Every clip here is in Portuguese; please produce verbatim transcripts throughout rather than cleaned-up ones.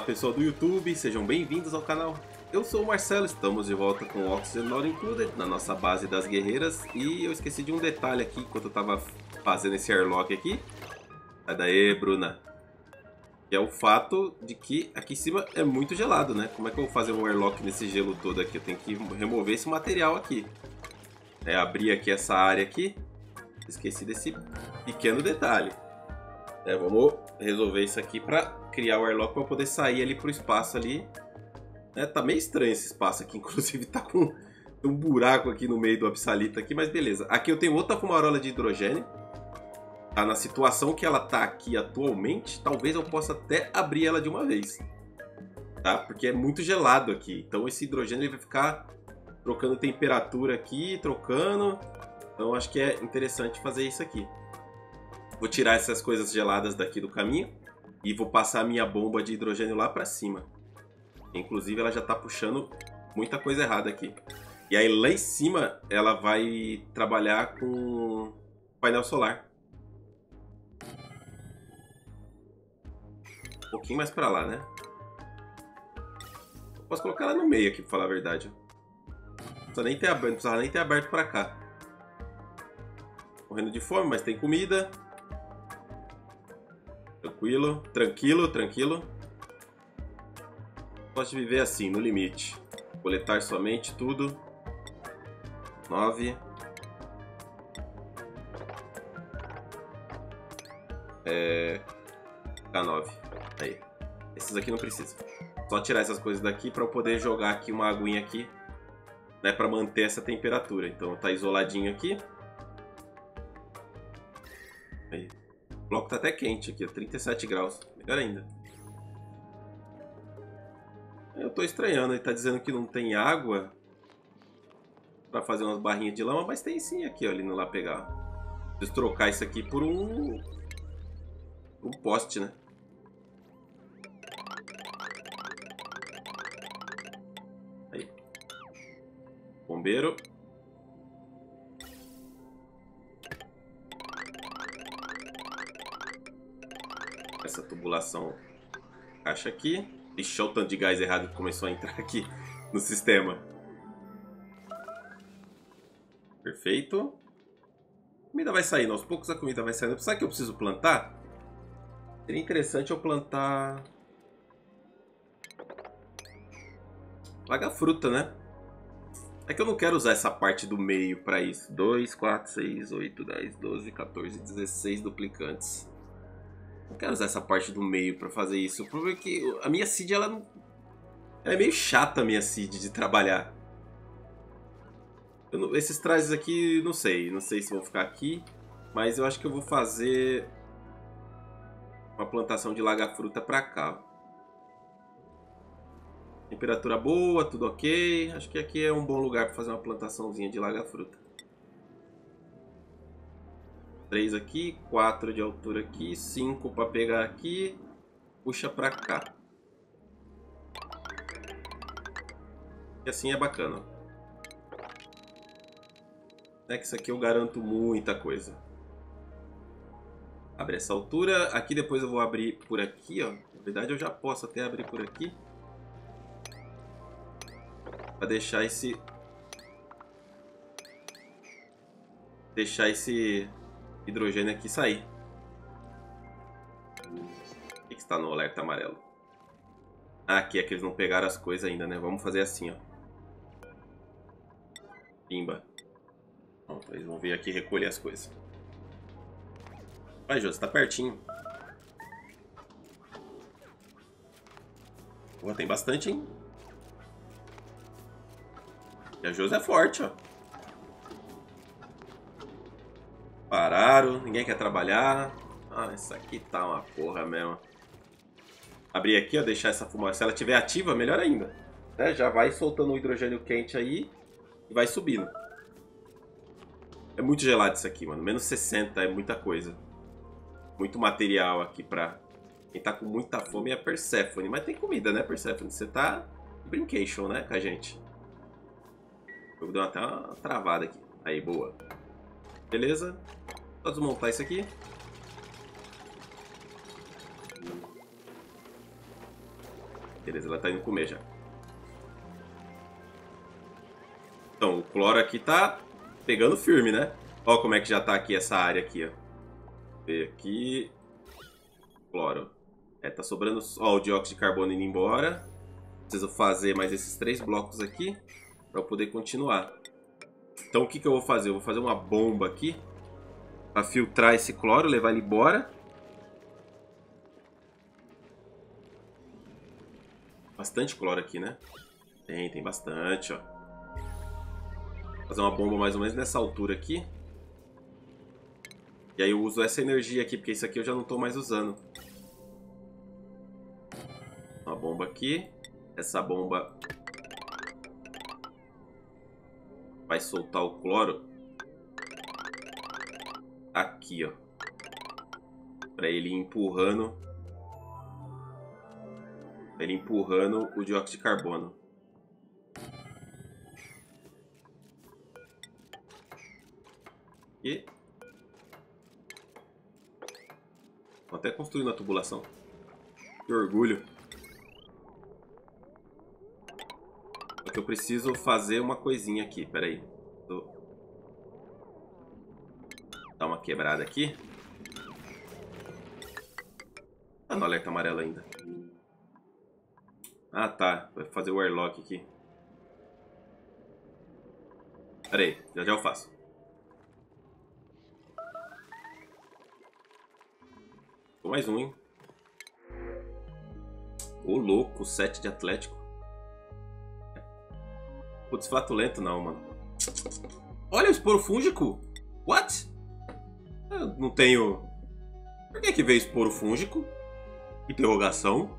Olá pessoal do YouTube, sejam bem-vindos ao canal. Eu sou o Marcelo, estamos de volta com o Oxygen Not Included na nossa base das guerreiras. E eu esqueci de um detalhe aqui enquanto eu tava fazendo esse airlock aqui. Sai daí, Bruna. Que é o fato de que aqui em cima é muito gelado, né? Como é que eu vou fazer um airlock nesse gelo todo aqui? Eu tenho que remover esse material aqui. É abrir aqui essa área aqui. Esqueci desse pequeno detalhe. É, vamos resolver isso aqui para criar o airlock para poder sair ali pro espaço ali. É, tá meio estranho esse espaço aqui, inclusive tá com um buraco aqui no meio do absalita aqui, mas beleza. Aqui eu tenho outra fumarola de hidrogênio. Tá na situação que ela tá aqui atualmente, talvez eu possa até abrir ela de uma vez. Tá? Porque é muito gelado aqui, então esse hidrogênio ele vai ficar trocando temperatura aqui, trocando. Então acho que é interessante fazer isso aqui. Vou tirar essas coisas geladas daqui do caminho e vou passar a minha bomba de hidrogênio lá pra cima. Inclusive ela já tá puxando muita coisa errada aqui. E aí lá em cima ela vai trabalhar com painel solar. Um pouquinho mais pra lá, né? Eu posso colocar ela no meio aqui, pra falar a verdade. Não precisa nem ter aberto, não precisava nem ter aberto pra cá. Morrendo de fome, mas tem comida. Tranquilo, tranquilo, tranquilo. Gosto de viver assim, no limite. Coletar somente tudo. nove. É... K nove. Aí. Esses aqui não precisam. Só tirar essas coisas daqui para eu poder jogar aqui uma aguinha aqui, né, para manter essa temperatura. Então tá isoladinho aqui. Aí. O bloco tá até quente aqui, trinta e sete graus. Melhor ainda. Eu tô estranhando, ele tá dizendo que não tem água para fazer umas barrinhas de lama, mas tem sim aqui, ó, ali no lá pegar. Preciso trocar isso aqui por um um poste, né? Aí. Bombeiro. Essa tubulação caixa aqui. Ixi, olha o tanto de gás errado que começou a entrar aqui no sistema. Perfeito. A comida vai saindo, aos poucos a comida vai saindo. Sabe o que eu preciso plantar? Seria interessante eu plantar... Lagar fruta, né? É que eu não quero usar essa parte do meio para isso. dois, quatro, seis, oito, dez, doze, quatorze, dezesseis duplicantes. Não quero usar essa parte do meio para fazer isso. O problema é que a minha seed, ela não... Ela é meio chata, a minha seed, de trabalhar. Eu não... Esses trajes aqui, não sei. Não sei se vão ficar aqui. Mas eu acho que eu vou fazer uma plantação de laga-fruta para cá. Temperatura boa, tudo ok. Acho que aqui é um bom lugar para fazer uma plantaçãozinha de laga-fruta. três aqui, quatro de altura aqui, cinco para pegar aqui, puxa para cá. E assim é bacana. É que isso aqui eu garanto muita coisa. Abre essa altura, aqui depois eu vou abrir por aqui, ó. Na verdade eu já posso até abrir por aqui. Para deixar esse... Deixar esse... hidrogênio aqui sair. O que está no alerta amarelo? Ah, aqui é que eles não pegaram as coisas ainda, né? Vamos fazer assim, ó. Pimba. Pronto, eles vão vir aqui recolher as coisas. Vai, Jô, você tá pertinho. Pô, tem bastante, hein? E a Jô é forte, ó. Pararam, ninguém quer trabalhar. Ah, isso aqui tá uma porra mesmo. Abrir aqui, ó, deixar essa fumaça. Se ela estiver ativa, melhor ainda. Né? Já vai soltando o hidrogênio quente aí e vai subindo. É muito gelado isso aqui, mano. Menos sessenta é muita coisa. Muito material aqui pra... Quem tá com muita fome é a Persephone. Mas tem comida, né, Persephone? Você tá brincation, né, com a gente. Eu dou até uma travada aqui. Aí, boa. Beleza. Só desmontar isso aqui. Beleza, ela tá indo comer já. Então, o cloro aqui tá pegando firme, né? Ó como é que já tá aqui essa área aqui, ó. Vê aqui. Cloro. É, tá sobrando... Ó, o dióxido de carbono indo embora. Preciso fazer mais esses três blocos aqui pra eu poder continuar. Então, o que que eu vou fazer? Eu vou fazer uma bomba aqui pra filtrar esse cloro, levar ele embora. Bastante cloro aqui, né? Tem, tem bastante, ó. Vou fazer uma bomba mais ou menos nessa altura aqui. E aí eu uso essa energia aqui, porque isso aqui eu já não tô mais usando. Uma bomba aqui. Essa bomba vai soltar o cloro aqui, ó. Pra ele ir empurrando... Ele empurrando o dióxido de carbono. E... Tô até construindo a tubulação. Que orgulho. Só que eu preciso fazer uma coisinha aqui. Pera aí. Vou dar uma quebrada aqui. Tá no alerta amarelo ainda. Ah, tá. Vai fazer o airlock aqui. Pera aí. Já já eu faço. Tô mais um, hein? Ô, louco. sete de atlético. Putz, flatulento não, mano. Olha o esporo fúngico. What? Eu não tenho... Por que que veio esporo fúngico? Interrogação.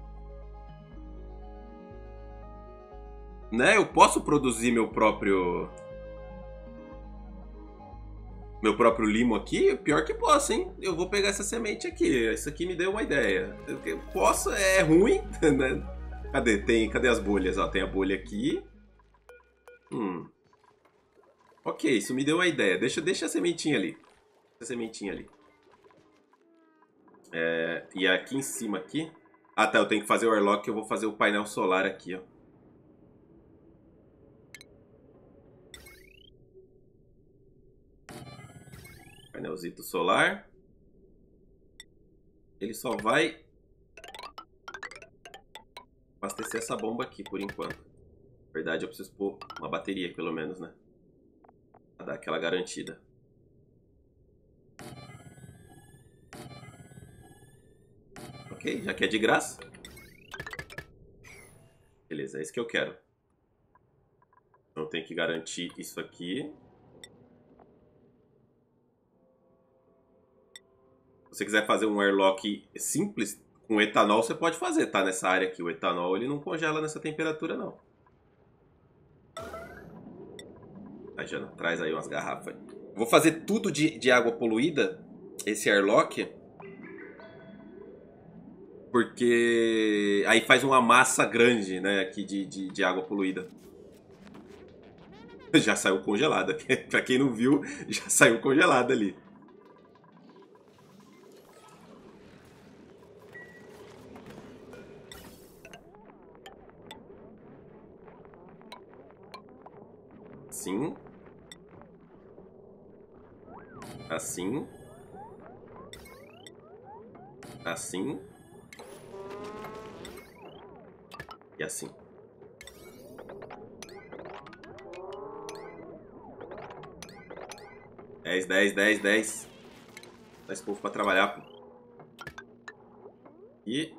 Né? Eu posso produzir meu próprio... Meu próprio limo aqui? Pior que posso, hein? Eu vou pegar essa semente aqui. Isso aqui me deu uma ideia. Eu posso... É ruim, né? Cadê? Tem... Cadê as bolhas? Ó, tem a bolha aqui. Hum. Ok, isso me deu uma ideia. Deixa, deixa a sementinha ali. Deixa a sementinha ali. É... E aqui em cima aqui... Ah, tá. Eu tenho que fazer o airlock. Eu vou fazer o painel solar aqui, ó. Painelzito solar. Ele só vai abastecer essa bomba aqui por enquanto. Na verdade eu preciso pôr uma bateria pelo menos, né? Pra dar aquela garantida. Ok, já que é de graça. Beleza, é isso que eu quero. Então tem que garantir isso aqui. Se você quiser fazer um airlock simples, com etanol você pode fazer, tá? Nessa área aqui, o etanol ele não congela nessa temperatura, não. Aí, Jana, traz aí umas garrafas. Vou fazer tudo de, de água poluída, esse airlock. Porque aí faz uma massa grande, né, aqui de, de, de água poluída. Já saiu congelada. Pra quem não viu, já saiu congelada ali. Assim. Assim. Assim. E assim. Dez, dez, dez, dez. Dá esse povo pra trabalhar, pô. E...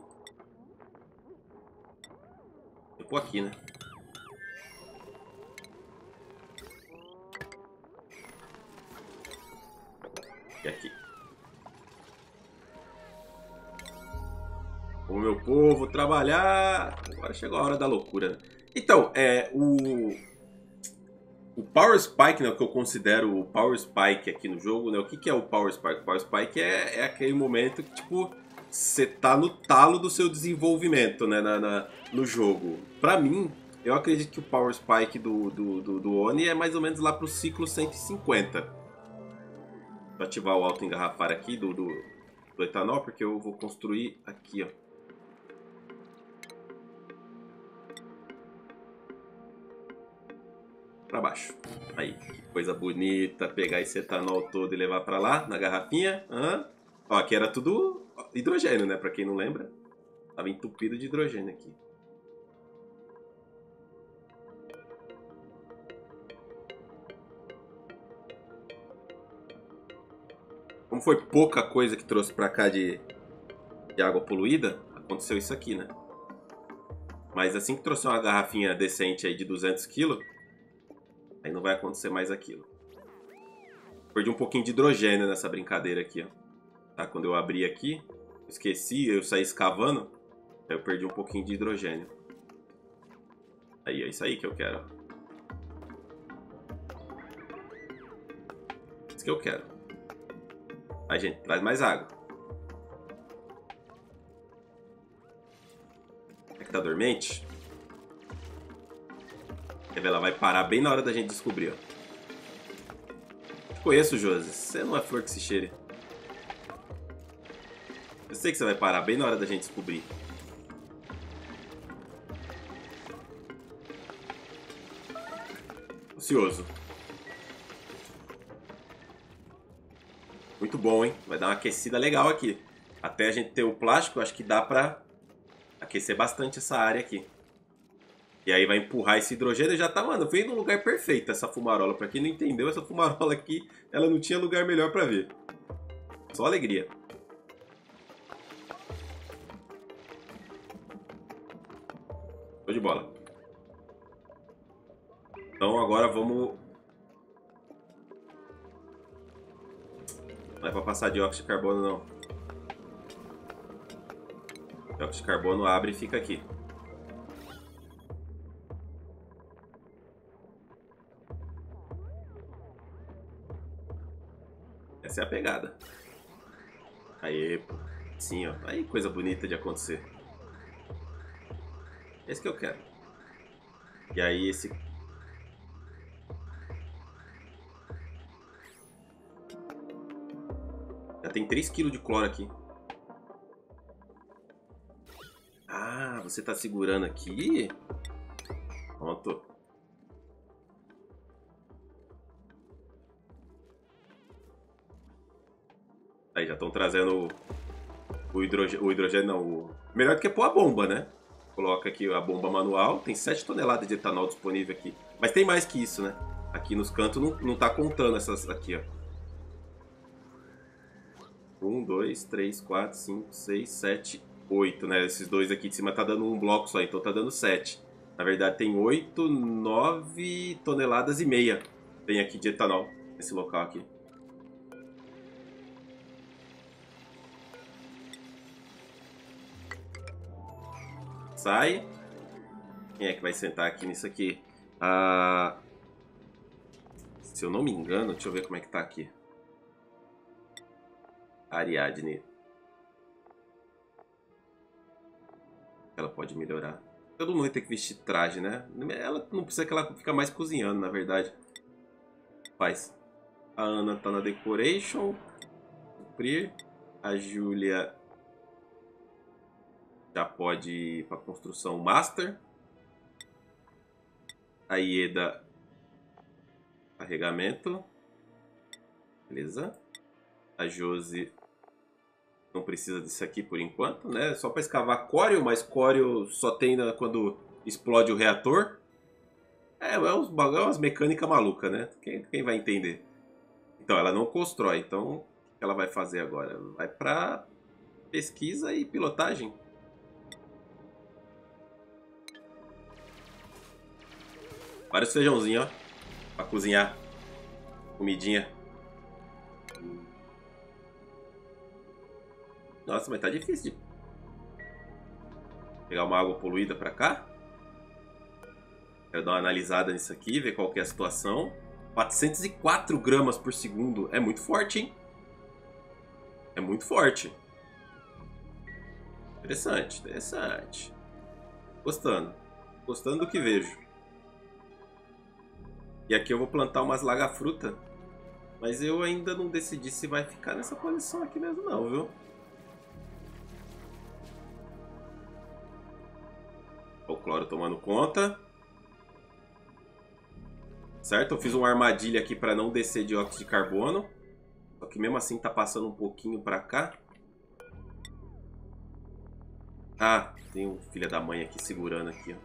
Eu vou aqui, né? E aqui. O meu povo trabalhar. Agora chegou a hora da loucura. Então, é o o Power Spike, né, o que eu considero o Power Spike aqui no jogo, né? O que que é o Power Spike? O Power Spike é, é aquele momento que tipo você tá no talo do seu desenvolvimento, né, na, na no jogo. Para mim, eu acredito que o Power Spike do do do, do Oni é mais ou menos lá pro ciclo cento e cinquenta. Vou ativar o auto-engarrafar aqui do, do, do etanol, porque eu vou construir aqui, ó. para baixo. Aí, coisa bonita, pegar esse etanol todo e levar para lá, na garrafinha. Hã? Ó, aqui era tudo hidrogênio, né? Para quem não lembra. Tava entupido de hidrogênio aqui. Como foi pouca coisa que trouxe para cá de, de água poluída, aconteceu isso aqui, né? Mas assim que trouxer uma garrafinha decente aí de duzentos quilos, aí não vai acontecer mais aquilo. Perdi um pouquinho de hidrogênio nessa brincadeira aqui, ó. Tá? Quando eu abri aqui, esqueci, eu saí escavando, aí eu perdi um pouquinho de hidrogênio. Aí, é isso aí que eu quero. Isso que eu quero. Aí, gente, traz mais água. É que tá dormente? Ela vai parar bem na hora da gente descobrir, ó. Te conheço, Josi. Você não é flor que se cheire. Eu sei que você vai parar bem na hora da gente descobrir. Ocioso. Muito bom, hein? Vai dar uma aquecida legal aqui. Até a gente ter o plástico, acho que dá pra aquecer bastante essa área aqui. E aí vai empurrar esse hidrogênio. Já tá, mano, veio num lugar perfeito essa fumarola. Pra quem não entendeu, essa fumarola aqui, ela não tinha lugar melhor pra ver. Só alegria. Show de bola. Então agora vamos... Não é pra passar dióxido de carbono, não. Dióxido de carbono abre e fica aqui. Essa é a pegada. Aí, pô. Sim, ó. Aí, coisa bonita de acontecer. Esse que eu quero. E aí, esse... Já tem três quilos de cloro aqui. Ah, você tá segurando aqui? Pronto. Aí já estão trazendo o, o, hidrogênio, o hidrogênio, não, o... Melhor do que pôr a bomba, né? Coloca aqui a bomba manual, tem sete toneladas de etanol disponível aqui. Mas tem mais que isso, né? Aqui nos cantos não, não tá contando essas aqui, ó. um, dois, três, quatro, cinco, seis, sete, oito, né? Esses dois aqui de cima tá dando um bloco só, então tá dando sete. Na verdade tem oito, nove toneladas e meia. Tem aqui de etanol, nesse local aqui. Sai. Quem é que vai sentar aqui nisso aqui? Ah, se eu não me engano, deixa eu ver como é que tá aqui. Ariadne. Ela pode melhorar. Todo mundo vai ter que vestir traje, né? Ela não precisa, que ela fica mais cozinhando, na verdade. Faz. A Ana tá na decoration. Cumprir. A Júlia... Já pode ir para construção master. A Ieda, carregamento. Beleza. A Josi não precisa disso aqui por enquanto, né? Só para escavar córeo, mas córeo só tem quando explode o reator. É, é uns bagulho, umas mecânicas malucas, né? Quem, quem vai entender? Então, ela não constrói. Então, o que ela vai fazer agora? Vai para pesquisa e pilotagem. Vários feijãozinhos, ó, pra cozinhar. Comidinha. Nossa, mas tá difícil de... Pegar uma água poluída pra cá. Quero dar uma analisada nisso aqui, ver qual que é a situação. quatrocentos e quatro gramas por segundo. É muito forte, hein? É muito forte. Interessante, interessante. Gostando. Gostando do que vejo. E aqui eu vou plantar umas laga-fruta. Mas eu ainda não decidi se vai ficar nessa posição aqui mesmo não, viu? O cloro tomando conta. certo? Eu fiz uma armadilha aqui para não descer dióxido de carbono. Só que mesmo assim tá passando um pouquinho para cá. Ah, tem um filho da mãe aqui segurando aqui, ó.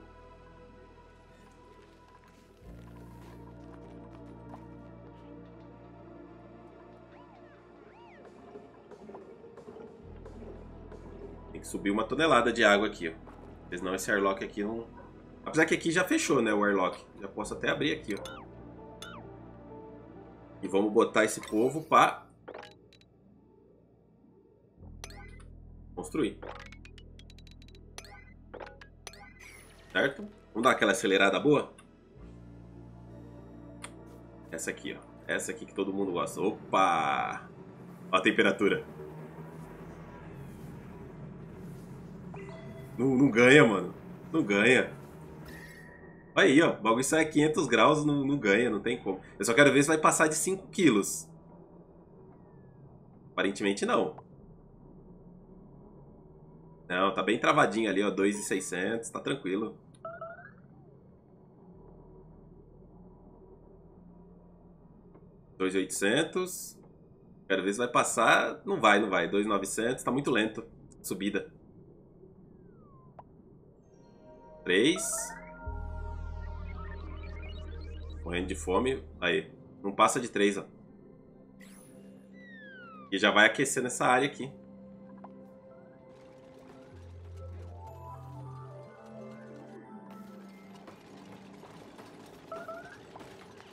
Tem que subir uma tonelada de água aqui, ó. Porque senão esse airlock aqui não... Apesar que aqui já fechou, né, o airlock. Já posso até abrir aqui, ó. E vamos botar esse povo pra... construir. Certo? Vamos dar aquela acelerada boa? Essa aqui, ó. Essa aqui que todo mundo gosta. Opa! Olha a temperatura. Não, não ganha, mano. Não ganha. Olha aí, ó. O bagulho sai a quinhentos graus, não, não ganha, não tem como. Eu só quero ver se vai passar de cinco quilos. Aparentemente não. Não, tá bem travadinho ali, ó. dois mil e seiscentos, tá tranquilo. dois mil e oitocentos. Quero ver se vai passar. Não vai, não vai. dois mil e novecentos, tá muito lento. Subida. três. Morrendo de fome. Aí. Não passa de três, ó. E já vai aquecer nessa área aqui.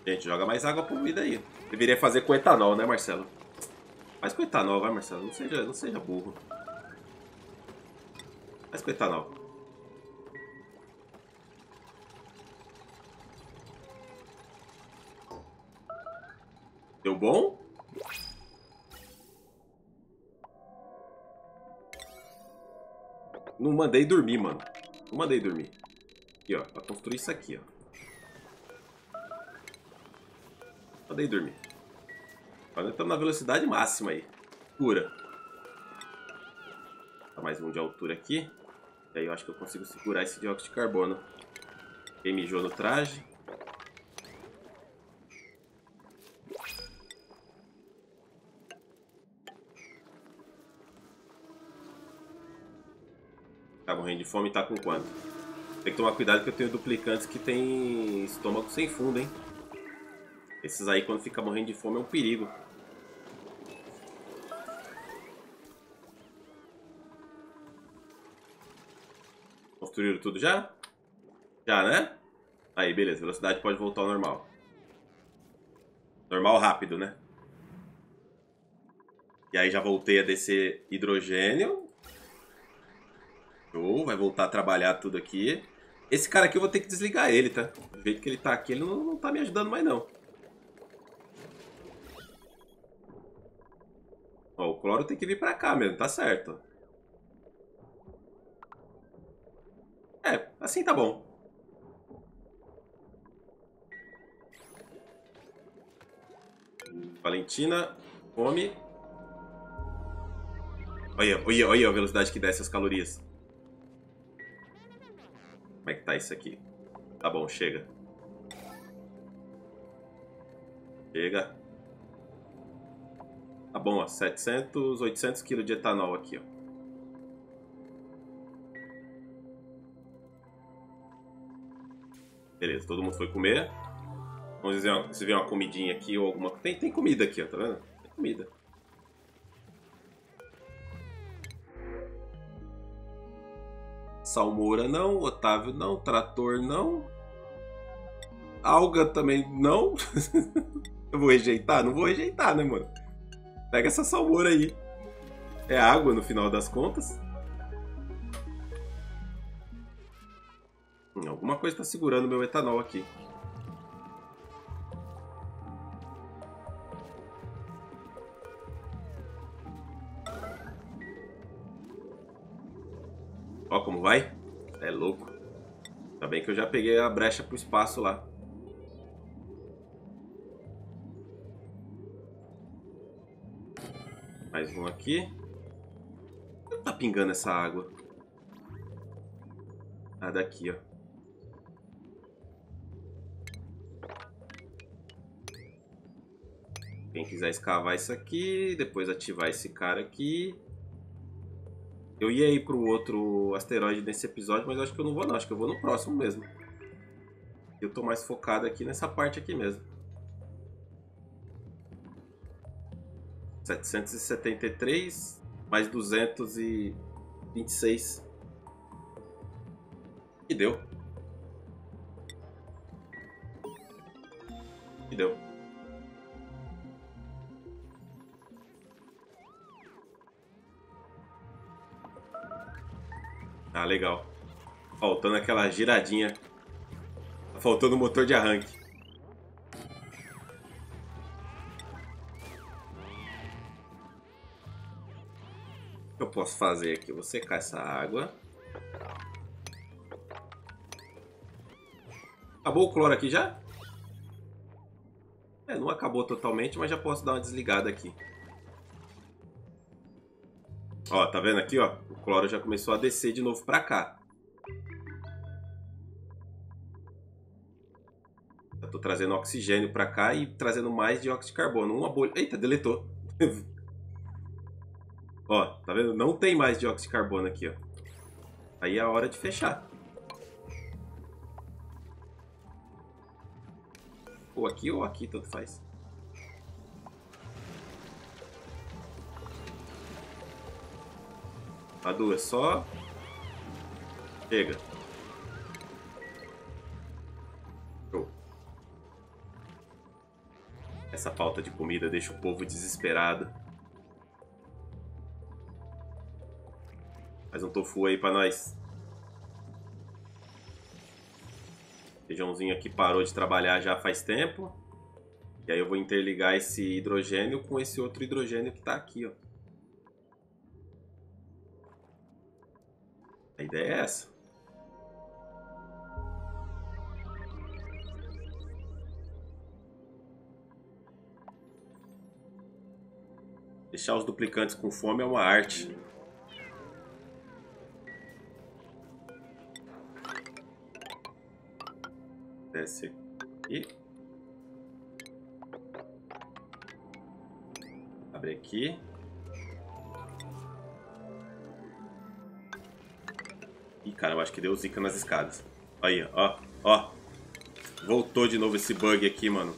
Gente, joga mais água poluída aí. Deveria fazer com etanol, né, Marcelo? Faz com etanol, vai, Marcelo. Não seja, não seja burro. Faz com etanol. Deu bom? Não mandei dormir, mano. Não mandei dormir. Aqui, ó. Pra construir isso aqui, ó. Mandei dormir. Agora estamos na velocidade máxima aí. Pura. Tá mais um de altura aqui. E aí eu acho que eu consigo segurar esse dióxido de carbono. Quem mijou no traje. Tá morrendo de fome e tá com quanto? Tem que tomar cuidado que eu tenho duplicantes que tem estômago sem fundo, hein? Esses aí, quando fica morrendo de fome, é um perigo. Construíram tudo já? Já, né? Aí, beleza. Velocidade pode voltar ao normal. Normal rápido, né? E aí já voltei a descer hidrogênio. Show, vai voltar a trabalhar tudo aqui. Esse cara aqui eu vou ter que desligar ele, tá? Do jeito que ele tá aqui, ele não, não tá me ajudando mais, não. Ó, o cloro tem que vir pra cá mesmo, tá certo. É, assim tá bom. Valentina, come. Olha, olha, olha a velocidade que desce as calorias. Como é que tá isso aqui? Tá bom, chega. Chega. Tá bom, ó. setecentos, oitocentos quilos de etanol aqui, ó. Beleza, todo mundo foi comer. Vamos dizer, ó, se vier uma comidinha aqui ou alguma... Tem, tem comida aqui, ó, tá vendo? Tem comida. Salmoura não, Otávio não, Trator não, Alga também não. Eu vou rejeitar? Não vou rejeitar, né, mano? Pega essa salmoura aí. É água no final das contas. Hum, alguma coisa tá segurando meu etanol aqui. Ó como vai. É louco. Tá bem que eu já peguei a brecha pro espaço lá. Mais um aqui. Como tá pingando essa água? Ah, daqui, ó. Quem quiser escavar isso aqui, depois ativar esse cara aqui. Eu ia ir pro outro asteroide nesse episódio, mas eu acho que eu não vou não. Acho que eu vou no próximo mesmo. Eu tô mais focado aqui nessa parte aqui mesmo. setecentos e setenta e três mais duzentos e vinte e seis. E deu. E deu. Ah, legal. Faltando aquela giradinha. Tá faltando o motor de arranque. O que eu posso fazer aqui? Eu vou secar essa água. Acabou o cloro aqui já? É, não acabou totalmente, mas já posso dar uma desligada aqui. Ó, tá vendo aqui, ó? O cloro já começou a descer de novo pra cá. Eu tô trazendo oxigênio pra cá e trazendo mais dióxido de carbono. Uma bolha... Eita, deletou. Ó, tá vendo? Não tem mais dióxido de carbono aqui, ó. Aí é a hora de fechar. Ou aqui ou aqui, tanto faz. Madura, só... Chega. Show. Essa falta de comida deixa o povo desesperado. Faz um tofu aí pra nós. O feijãozinho aqui parou de trabalhar já faz tempo. E aí eu vou interligar esse hidrogênio com esse outro hidrogênio que tá aqui, ó. A ideia é essa. Deixar os duplicantes com fome é uma arte. Desce aqui. Abre aqui. Ih, cara, eu acho que deu zica nas escadas. Aí, ó, ó. Voltou de novo esse bug aqui, mano.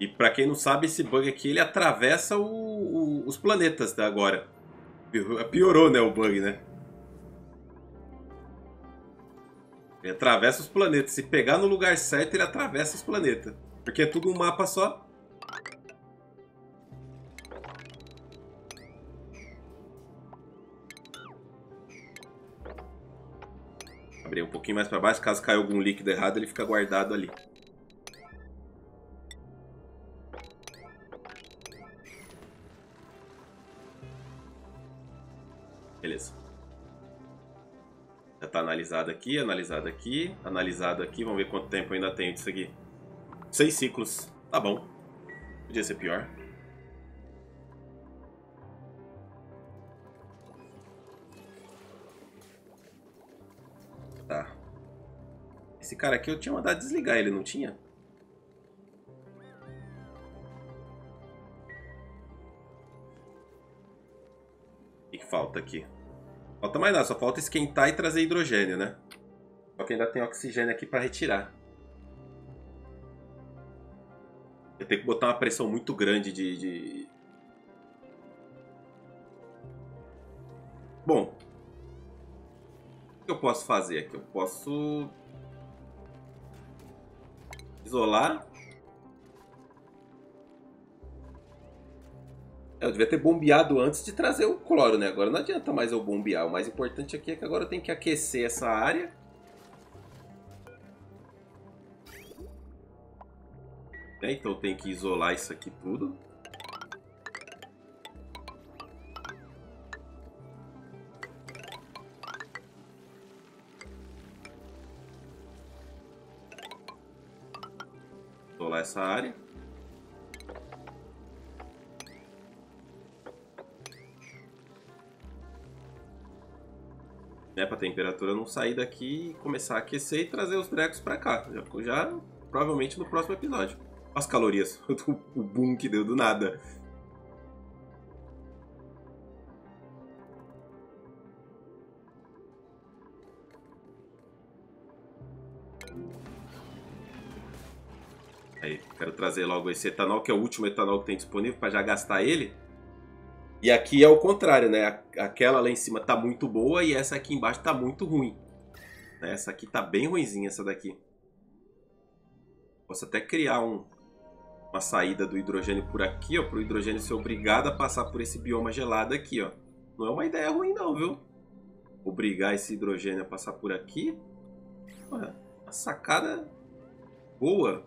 E pra quem não sabe, esse bug aqui, ele atravessa o, o, os planetas da agora. Piorou, né, o bug, né? Ele atravessa os planetas. Se pegar no lugar certo, ele atravessa os planetas. Porque é tudo um mapa só. Um pouquinho mais para baixo, caso caia algum líquido errado, ele fica guardado ali. Beleza. Já tá analisado aqui, analisado aqui, analisado aqui. Vamos ver quanto tempo ainda tem disso aqui. Seis ciclos. Tá bom. Podia ser pior. Tá. Esse cara aqui eu tinha mandado desligar, ele não tinha? O que falta aqui? Falta mais nada, só falta esquentar e trazer hidrogênio, né? Só que ainda tem oxigênio aqui para retirar. Eu tenho que botar uma pressão muito grande de... de... Bom... O que eu posso fazer aqui? Eu posso isolar. Eu devia ter bombeado antes de trazer o cloro, né? Agora não adianta mais eu bombear. O mais importante aqui é que agora eu tenho que aquecer essa área. É, então eu tenho que isolar isso aqui tudo. Essa área. É para a temperatura não sair daqui e começar a aquecer e trazer os brecos para cá. Já, já provavelmente no próximo episódio. As calorias, o boom que deu do nada. Aí, quero trazer logo esse etanol, que é o último etanol que tem disponível, para já gastar ele. E aqui é o contrário, né? Aquela lá em cima tá muito boa e essa aqui embaixo tá muito ruim. Essa aqui tá bem ruinzinha, essa daqui. Posso até criar um, uma saída do hidrogênio por aqui, ó, para o hidrogênio ser obrigado a passar por esse bioma gelado aqui, ó. Não é uma ideia ruim não, viu? Obrigar esse hidrogênio a passar por aqui. Olha, uma sacada boa.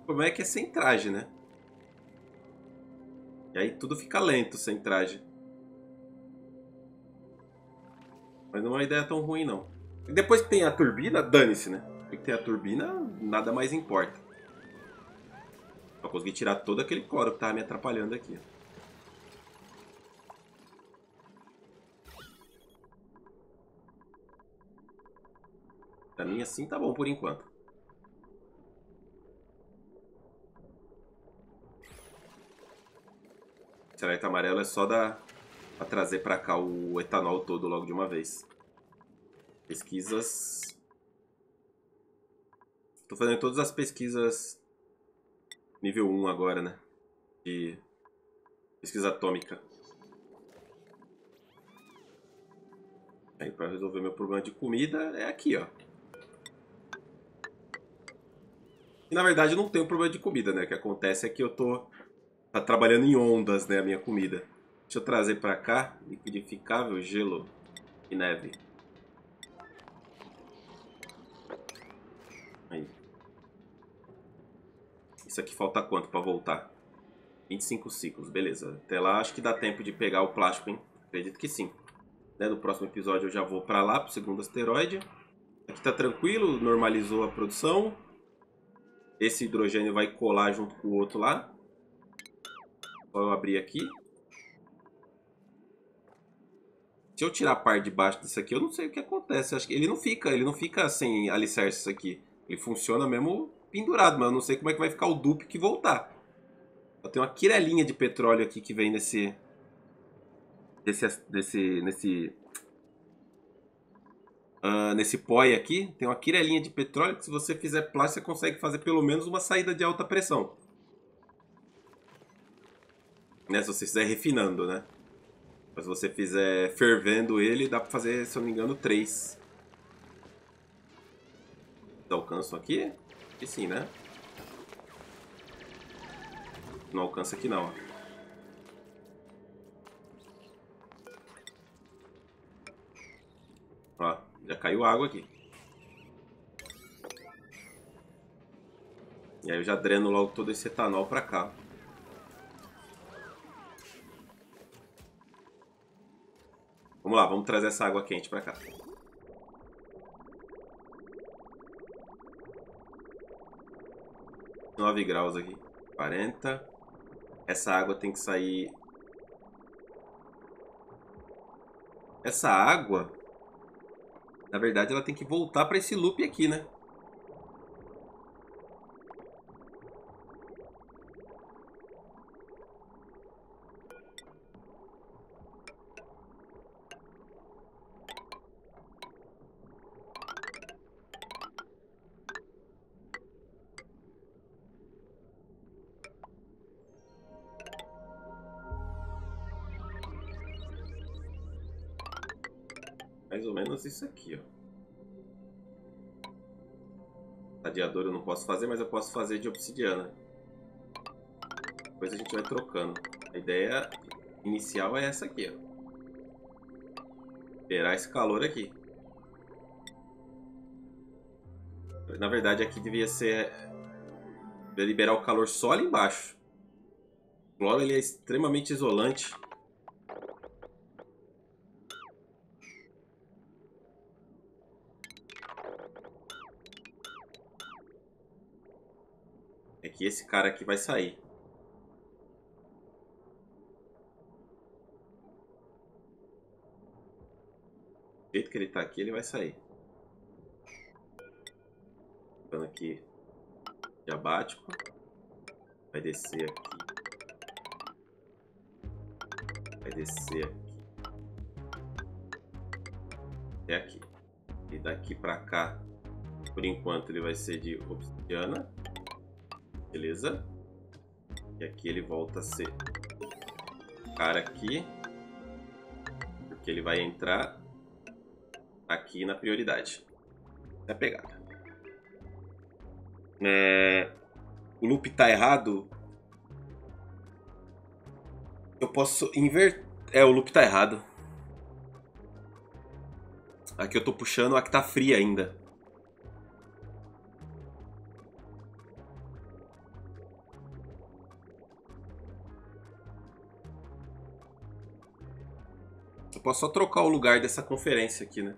O problema é que é sem traje, né? E aí tudo fica lento sem traje. Mas não é uma ideia tão ruim, não. E depois que tem a turbina, dane-se, né? Depois que tem a turbina, nada mais importa. Só consegui tirar todo aquele cloro que estava me atrapalhando aqui. Pra mim assim tá bom por enquanto. O alerta amarelo é só da... pra trazer pra cá o etanol todo logo de uma vez. Pesquisas. Tô fazendo todas as pesquisas nível um agora, né? De pesquisa atômica. Aí pra resolver meu problema de comida é aqui, ó. E na verdade eu não tenho problema de comida, né? O que acontece é que eu tô... tá trabalhando em ondas, né, a minha comida. Deixa eu trazer pra cá. Liquidificável, gelo e neve. Aí. Isso aqui falta quanto pra voltar? vinte e cinco ciclos, beleza. Até lá acho que dá tempo de pegar o plástico, hein? Acredito que sim. Né, no próximo episódio eu já vou pra lá, pro segundo asteroide. Aqui tá tranquilo, normalizou a produção. Esse hidrogênio vai colar junto com o outro lá. Vou abrir aqui. Se eu tirar a parte de baixo disso aqui, eu não sei o que acontece. Acho que ele não fica, ele não fica sem alicerce isso aqui. Ele funciona mesmo pendurado, mas eu não sei como é que vai ficar o dupe que voltar. Eu tenho uma quirelinha de petróleo aqui que vem nesse desse desse nesse uh, nesse poi aqui. Tem uma quirelinha de petróleo que, se você fizer plástico, você consegue fazer pelo menos uma saída de alta pressão. Né, se você fizer refinando, né? Mas se você fizer fervendo ele, dá pra fazer, se eu não me engano, três. Alcanço aqui? E sim, né? Não alcança aqui não. Ó, já caiu água aqui. E aí eu já dreno logo todo esse etanol pra cá. Vamos lá, vamos trazer essa água quente pra cá. nove graus aqui. quarenta. Essa água tem que sair... Essa água... Na verdade, ela tem que voltar pra esse loop aqui, né? Mais ou menos isso aqui, ó. Radiador eu não posso fazer, mas eu posso fazer de obsidiana. Depois a gente vai trocando. A ideia inicial é essa aqui, ó. Liberar esse calor aqui. Na verdade aqui devia ser... Devia liberar o calor só ali embaixo. O cloro ele é extremamente isolante. E esse cara aqui vai sair. Do jeito que ele tá aqui, ele vai sair. Ficando aqui diabático. Vai descer aqui. Vai descer aqui. Até aqui. E daqui pra cá, por enquanto, ele vai ser de obsidiana. Beleza? E aqui ele volta a ser cara aqui. Porque ele vai entrar aqui na prioridade. É a pegada. É... O loop tá errado. Eu posso inverter. É, o loop tá errado. Aqui eu tô puxando a que tá fria ainda. Eu posso só trocar o lugar dessa conferência aqui, né?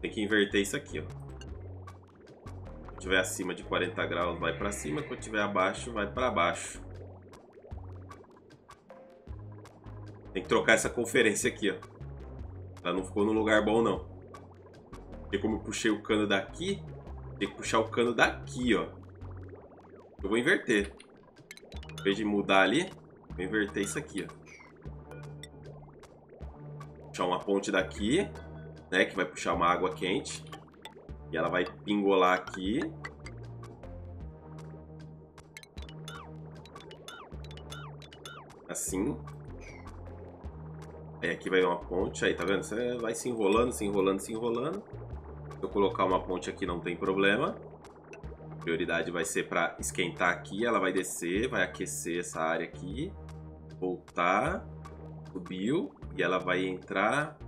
Tem que inverter isso aqui, ó. Quando tiver acima de quarenta graus, vai pra cima. Quando tiver abaixo, vai pra baixo. Tem que trocar essa conferência aqui, ó. Ela não ficou num lugar bom, não. Porque como eu puxei o cano daqui, tem que puxar o cano daqui, ó. Eu vou inverter. Em vez de mudar ali, vou inverter isso aqui, ó. Puxar uma ponte daqui... Né, que vai puxar uma água quente. E ela vai pingolar aqui. Assim. Aí aqui vai uma ponte. Aí, tá vendo? Você vai se enrolando, se enrolando, se enrolando. Se eu colocar uma ponte aqui, não tem problema. A prioridade vai ser para esquentar aqui. Ela vai descer, vai aquecer essa área aqui. Voltar. Subiu. E ela vai entrar...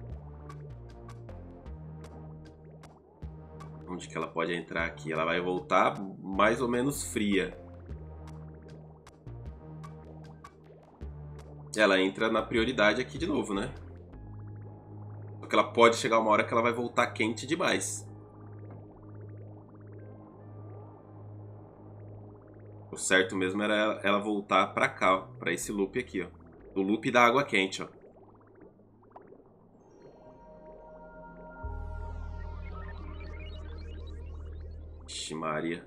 Onde que ela pode entrar aqui? Ela vai voltar mais ou menos fria. Ela entra na prioridade aqui de novo, né? Só que ela pode chegar uma hora que ela vai voltar quente demais. O certo mesmo era ela voltar pra cá, pra esse loop aqui, ó. O loop da água quente, ó. Maria.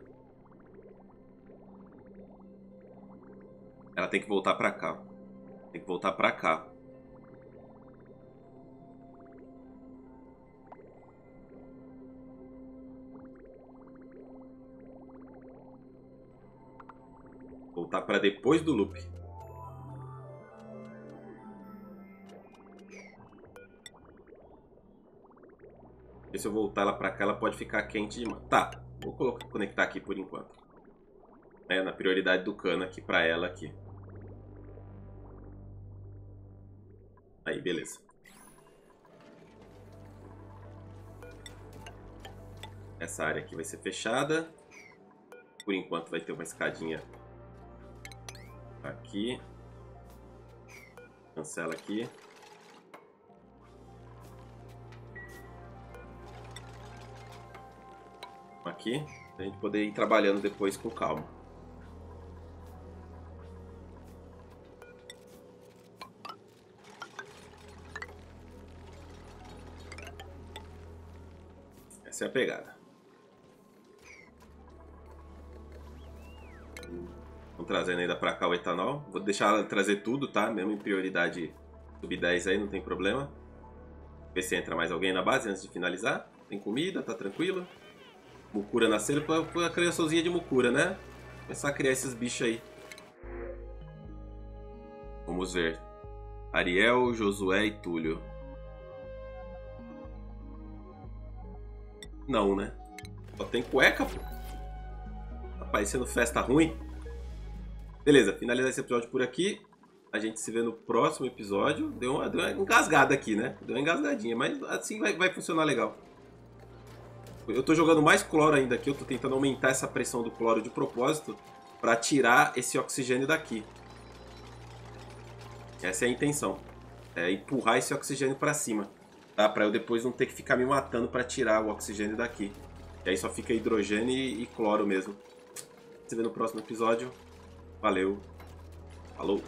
Ela tem que voltar pra cá. Tem que voltar pra cá. Voltar pra depois do loop. E se eu voltar ela pra cá, ela pode ficar quente demais. Tá. Vou colocar, conectar aqui por enquanto. É, na prioridade do cano aqui, pra ela aqui. Aí, beleza. Essa área aqui vai ser fechada. Por enquanto vai ter uma escadinha aqui. Cancela aqui. Aqui, pra gente poder ir trabalhando depois com calma. Essa é a pegada. Vamos trazendo ainda pra cá o etanol. Vou deixar ela trazer tudo, tá? Mesmo em prioridade sub dez aí, não tem problema. Ver se entra mais alguém na base antes de finalizar. Tem comida, tá tranquilo. Mucura nasceram, foi a criaçãozinha de mucura, né? Começar a criar esses bichos aí. Vamos ver. Ariel, Josué e Túlio. Não, né? Só tem cueca, pô. Tá parecendo festa ruim. Beleza, finalizar esse episódio por aqui. A gente se vê no próximo episódio. Deu uma, deu uma engasgada aqui, né? Deu uma engasgadinha, mas assim vai, vai funcionar legal. Eu tô jogando mais cloro ainda aqui, eu tô tentando aumentar essa pressão do cloro de propósito pra tirar esse oxigênio daqui. Essa é a intenção. É empurrar esse oxigênio pra cima, tá? Pra eu depois não ter que ficar me matando pra tirar o oxigênio daqui. E aí só fica hidrogênio e, e cloro mesmo. Se vê no próximo episódio. Valeu. Falou.